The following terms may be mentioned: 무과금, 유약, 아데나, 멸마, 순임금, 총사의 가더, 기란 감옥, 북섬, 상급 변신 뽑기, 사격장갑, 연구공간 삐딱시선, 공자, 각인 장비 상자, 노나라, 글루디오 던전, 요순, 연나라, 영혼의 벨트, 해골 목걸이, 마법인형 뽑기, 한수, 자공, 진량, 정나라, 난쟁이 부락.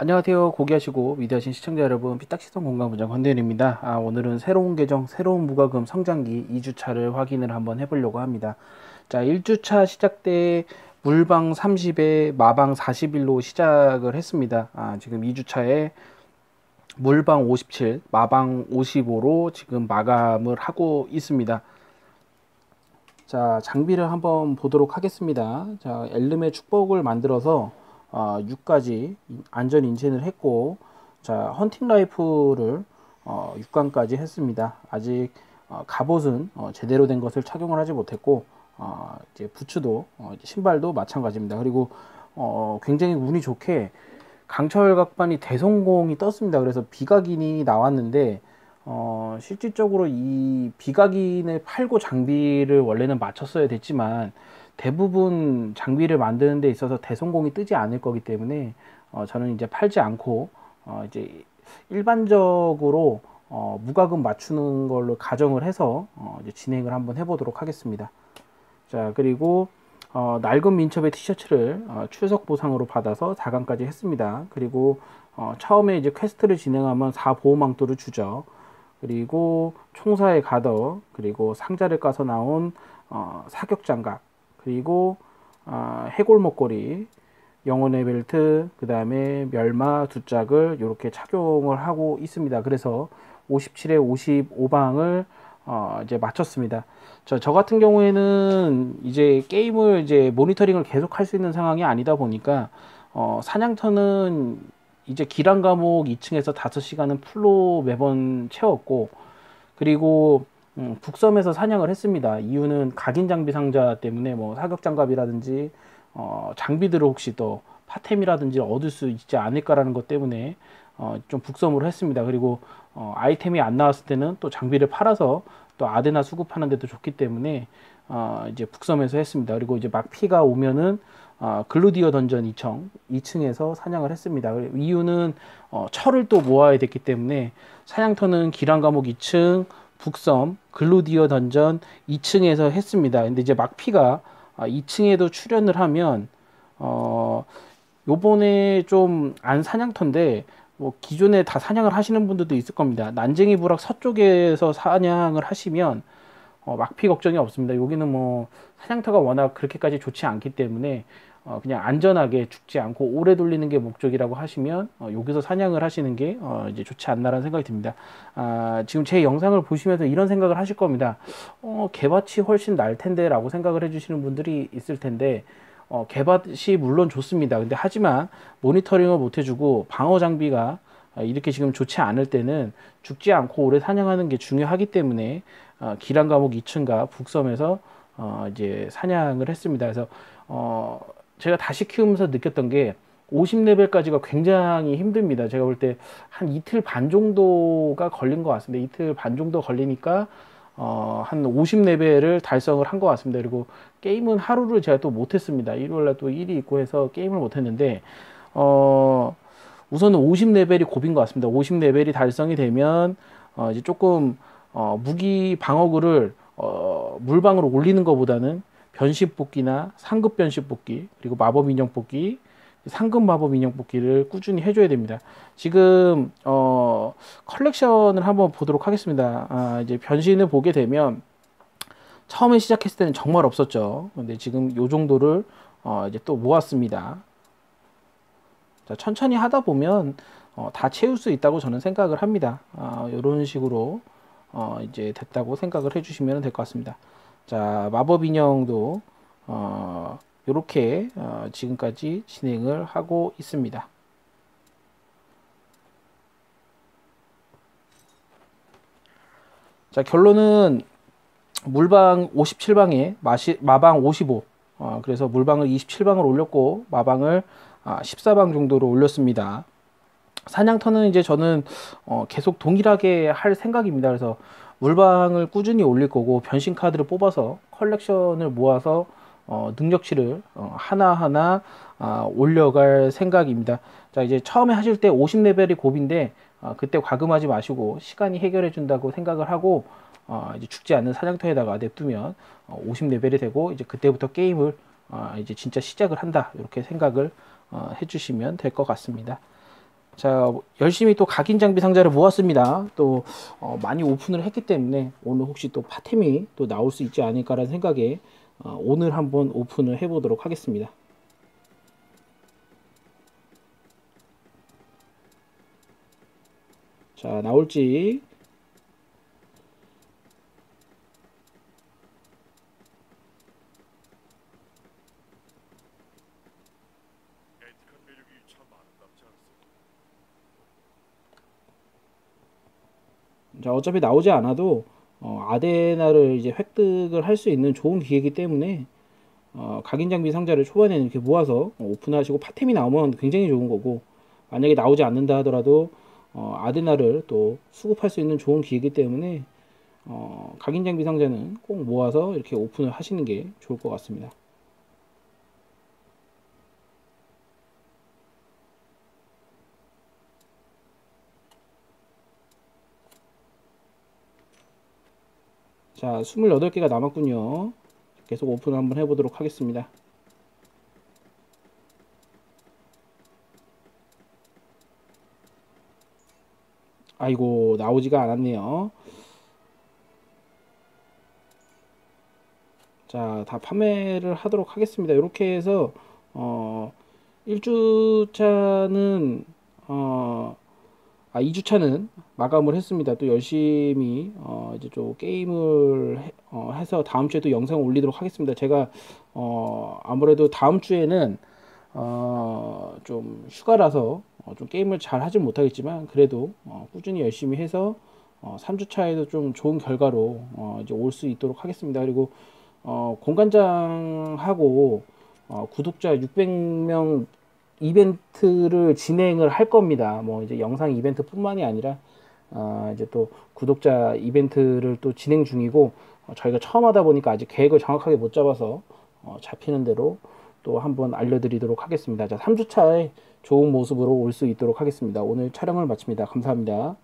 안녕하세요. 고귀하시고 위대하신 시청자 여러분, 삐딱시선 공감부장 권대현입니다. 오늘은 새로운 계정, 새로운 무과금 성장기 2주차를 확인을 한번 해보려고 합니다. 자, 1주차 시작 때 물방 30에 마방 41로 시작을 했습니다. 지금 2주차에 물방 57, 마방 55로 지금 마감을 하고 있습니다. 자, 장비를 한번 보도록 하겠습니다. 자, 엘름의 축복을 만들어서 6까지 안전 인챈을 했고, 자, 헌팅 라이프를 6강까지 했습니다. 아직 갑옷은 제대로 된 것을 착용을 하지 못했고, 이제 부츠도 신발도 마찬가지입니다. 그리고 굉장히 운이 좋게 강철 각반이 대성공이 떴습니다. 그래서 비각인이 나왔는데, 실질적으로 이 비각인을 팔고 장비를 원래는 맞췄어야 됐지만 대부분 장비를 만드는 데 있어서 대성공이 뜨지 않을 거기 때문에 저는 이제 팔지 않고 이제 일반적으로 무과금 맞추는 걸로 가정을 해서 이제 진행을 한번 해보도록 하겠습니다. 자, 그리고 낡은 민첩의 티셔츠를 출석 보상으로 받아서 4강까지 했습니다. 그리고 처음에 이제 퀘스트를 진행하면 4보호망토를 주죠. 그리고 총사의 가더, 그리고 상자를 까서 나온 사격장갑, 그리고 해골 목걸이, 영혼의 벨트, 그 다음에 멸마 두 짝을 이렇게 착용을 하고 있습니다. 그래서 57에 55방을 이제 마쳤습니다. 저 같은 경우에는 이제 게임을 이제 모니터링을 계속 할 수 있는 상황이 아니다 보니까 사냥터는 이제 기란 감옥 2층에서 5시간은 풀로 매번 채웠고, 그리고 북섬에서 사냥을 했습니다. 이유는 각인 장비 상자 때문에 뭐 사격장갑이라든지 장비들을 혹시 또 파템이라든지 얻을 수 있지 않을까라는 것 때문에 좀 북섬으로 했습니다. 그리고 아이템이 안 나왔을 때는 또 장비를 팔아서 또 아데나 수급하는 데도 좋기 때문에 이제 북섬에서 했습니다. 그리고 이제 막 피가 오면은 글루디오 던전 2층에서 사냥을 했습니다. 이유는 철을 또 모아야 됐기 때문에 사냥터는 기란 감옥 2층, 북섬, 글루디오 던전 2층에서 했습니다. 근데 이제 막피가 2층에도 출연을 하면 요번에 좀 안 사냥터인데 뭐 기존에 다 사냥을 하시는 분들도 있을 겁니다. 난쟁이 부락 서쪽에서 사냥을 하시면 막피 걱정이 없습니다. 여기는 뭐 사냥터가 워낙 그렇게까지 좋지 않기 때문에 그냥 안전하게 죽지 않고 오래 돌리는 게 목적이라고 하시면 여기서 사냥을 하시는 게 이제 좋지 않나라는 생각이 듭니다. 지금 제 영상을 보시면서 이런 생각을 하실 겁니다. 개밭이 훨씬 날 텐데 라고 생각을 해주시는 분들이 있을 텐데, 개밭이 물론 좋습니다. 근데 하지만 모니터링을 못 해주고 방어 장비가 이렇게 지금 좋지 않을 때는 죽지 않고 오래 사냥하는 게 중요하기 때문에 기란 감옥 2층과 북섬에서 이제 사냥을 했습니다. 그래서 제가 다시 키우면서 느꼈던 게 50레벨까지가 굉장히 힘듭니다. 제가 볼 때 한 이틀 반 정도가 걸린 것 같습니다. 이틀 반 정도 걸리니까 한 50레벨을 달성을 한 것 같습니다. 그리고 게임은 하루를 제가 또 못했습니다. 일요일날 또 일이 있고 해서 게임을 못했는데 우선은 50레벨이 고비인 것 같습니다. 50레벨이 달성이 되면 이제 조금 무기 방어구를 물방으로 올리는 것보다는 변신 뽑기나 상급 변신 뽑기, 그리고 마법인형 뽑기, 상급 마법인형 뽑기를 꾸준히 해줘야 됩니다. 지금 컬렉션을 한번 보도록 하겠습니다. 이제 변신을 보게 되면 처음에 시작했을 때는 정말 없었죠. 근데 지금 요 정도를 이제 또 모았습니다. 자, 천천히 하다 보면 다 채울 수 있다고 저는 생각을 합니다. 이런 식으로 이제 됐다고 생각을 해주시면 될 것 같습니다. 자, 마법 인형도 이렇게 지금까지 진행을 하고 있습니다. 자, 결론은 물방 57방에 마방 55, 그래서 물방을 27방을 올렸고 마방을 14방 정도로 올렸습니다. 사냥터는 이제 저는 계속 동일하게 할 생각입니다. 그래서 물방을 꾸준히 올릴 거고, 변신 카드를 뽑아서 컬렉션을 모아서 능력치를 하나하나 올려갈 생각입니다. 자, 이제 처음에 하실 때 50레벨이 고비인데 그때 과금하지 마시고 시간이 해결해 준다고 생각을 하고 이제 죽지 않는 사냥터에다가 냅두면 50레벨이 되고, 이제 그때부터 게임을 이제 진짜 시작을 한다, 이렇게 생각을 해주시면 될 것 같습니다. 자, 열심히 또 각인 장비 상자를 모았습니다. 또 많이 오픈을 했기 때문에 오늘 혹시 또 파템이 또 나올 수 있지 않을까라는 생각에 오늘 한번 오픈을 해보도록 하겠습니다. 자, 나올지. 자, 어차피 나오지 않아도 아데나를 이제 획득을 할 수 있는 좋은 기회이기 때문에 각인 장비 상자를 초반에는 이렇게 모아서 오픈하시고 파템이 나오면 굉장히 좋은 거고, 만약에 나오지 않는다 하더라도 아데나를 또 수급할 수 있는 좋은 기회이기 때문에 각인 장비 상자는 꼭 모아서 이렇게 오픈을 하시는 게 좋을 것 같습니다. 자, 28개가 남았군요. 계속 오픈을 한번 해보도록 하겠습니다. 아이고, 나오지가 않았네요. 자, 다 판매를 하도록 하겠습니다. 이렇게 해서 1주차는 2주차는 마감을 했습니다. 또 열심히 이제 좀 게임을 해서 다음 주에 또 영상을 올리도록 하겠습니다. 제가 아무래도 다음 주에는 좀 휴가라서 좀 게임을 잘 하진 못하겠지만 그래도 꾸준히 열심히 해서 3주차에도 좀 좋은 결과로 이제 올 수 있도록 하겠습니다. 그리고 공관장하고 구독자 600명 이벤트를 진행을 할 겁니다. 뭐 이제 영상 이벤트 뿐만이 아니라 이제 또 구독자 이벤트를 또 진행 중이고, 저희가 처음 하다 보니까 아직 계획을 정확하게 못 잡아서 잡히는 대로 또 한번 알려드리도록 하겠습니다. 자, 3주차에 좋은 모습으로 올 수 있도록 하겠습니다. 오늘 촬영을 마칩니다. 감사합니다.